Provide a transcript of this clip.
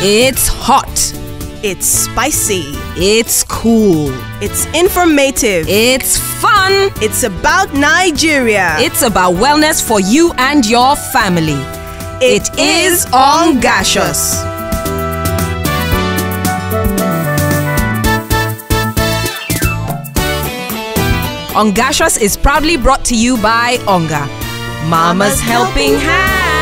It's hot. It's spicy. It's cool. It's informative. It's fun. It's about Nigeria. It's about wellness for you and your family. It is Ongacious. Ongacious is proudly brought to you by Onga, Mama's Helping Hand.